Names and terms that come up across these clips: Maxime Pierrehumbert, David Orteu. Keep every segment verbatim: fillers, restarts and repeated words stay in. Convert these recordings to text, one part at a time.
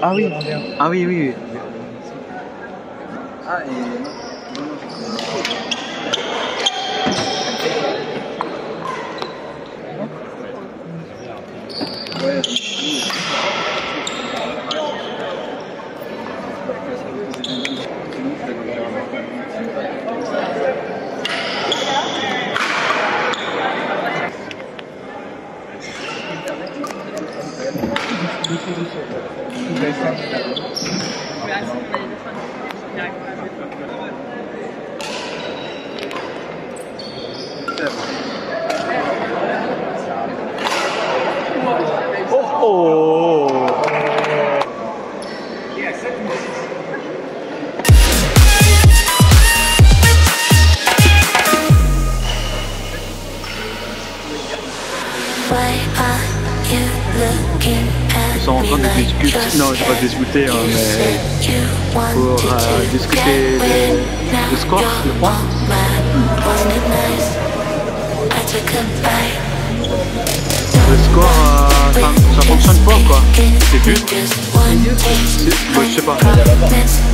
Ah oui, ah oui, oui, oui. Ah, et... Ouais. Ils sont en train de discuter, non pas discuter, hein, mais pour euh, discuter le score, le point. Le score, euh, ça, ça fonctionne pas quoi. C'est vu. Ouais, je sais pas.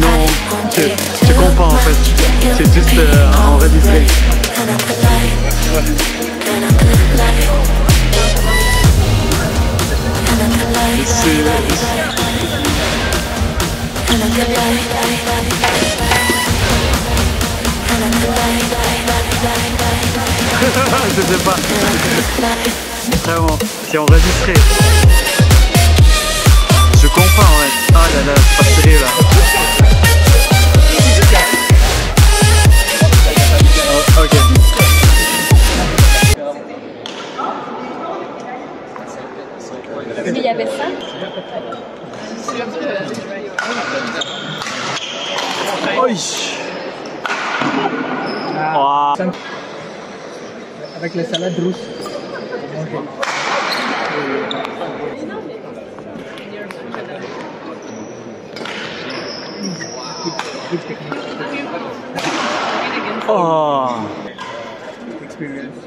Non, tu comprends en fait. C'est juste euh, en redisplay. Je sais pas. Vraiment, c'est enregistré. Je comprends en fait. Ah là là, c'est pas sérieux là. Oh, ok. Mais il y avait ça. Oh. Avec les salades rousses. Okay. Oh. Experience.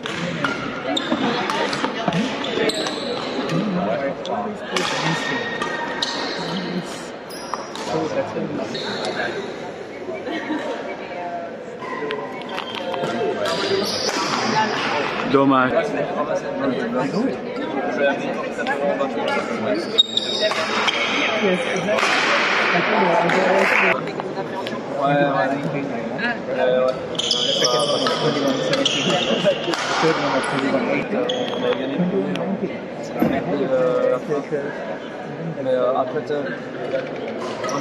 Dommage. Mais euh, après, un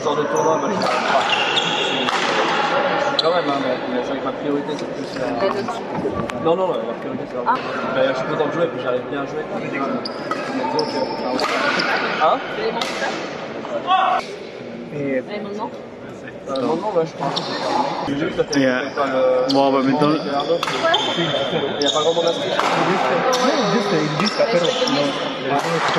genre de tournoi, bah, je ne sais pas. Quand même, hein, mais c'est vrai que ma priorité, c'est plus la... Euh... Non, non, la priorité, c'est la... Ah. Bah, je suis content de jouer, puis j'arrive bien à jouer. Donc, euh... Hein Et... Allez, maintenant Euh, non, non, bah, je pense que c'est juste fait yeah. le... Bon, bah, maintenant... Il n'y a pas grand monde à se faire. Juste, juste après, on... Maman, je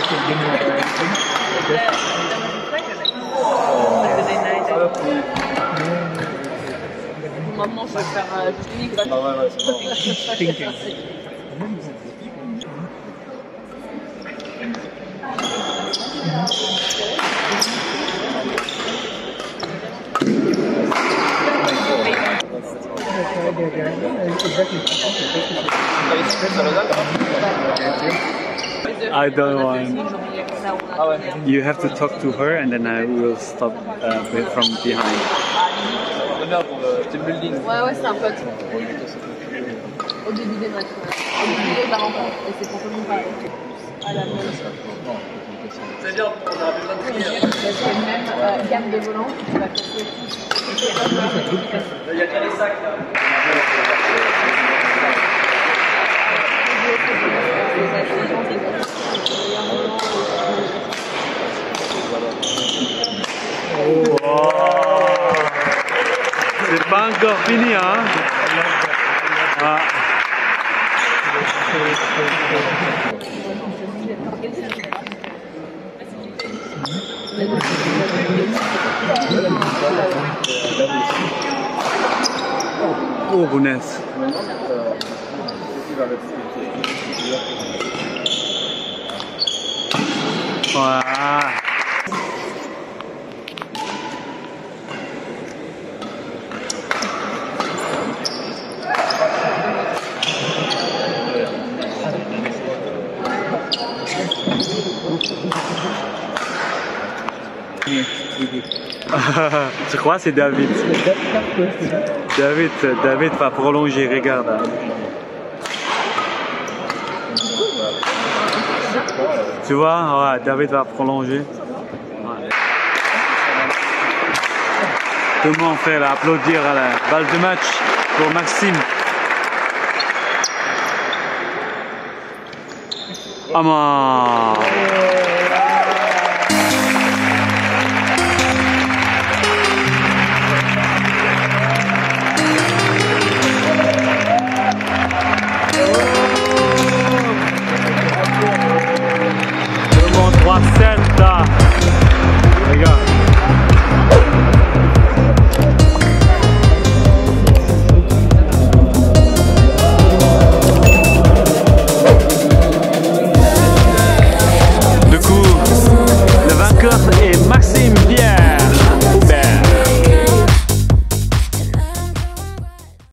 vais faire du migrat. Ah ouais, ouais, c'est bon. I don't want. You have to talk to her, and then I will stop uh, from behind. Ouais, ouais, c'est un pote. Au début des matchs. Au début des rencontres, et c'est pour tout le monde pareil. À la même. C'est-à-dire, on aura besoin de prier. C'est la même euh, gamme de volants. Il y a déjà des sacs là. Wow. C'est pas encore fini, hein? Ah. Oh, goodness. Wow. Je crois que c'est David. David, David va prolonger, regarde. Tu vois, ouais, David va prolonger. Ouais. Tout le monde fait là, applaudir à la balle de match pour Maxime. Amen.